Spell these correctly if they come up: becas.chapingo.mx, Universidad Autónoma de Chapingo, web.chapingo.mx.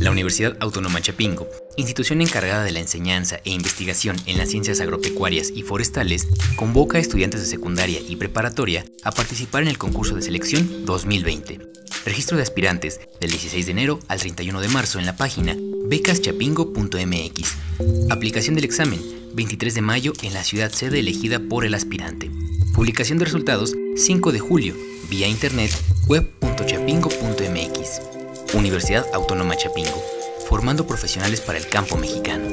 La Universidad Autónoma de Chapingo, institución encargada de la enseñanza e investigación en las ciencias agropecuarias y forestales, convoca a estudiantes de secundaria y preparatoria a participar en el concurso de selección 2020. Registro de aspirantes del 16 de enero al 31 de marzo en la página becas.chapingo.mx. Aplicación del examen 23 de mayo en la ciudad sede elegida por el aspirante. Publicación de resultados 5 de julio vía internet web.chapingo.mx. Universidad Autónoma de Chapingo, formando profesionales para el campo mexicano.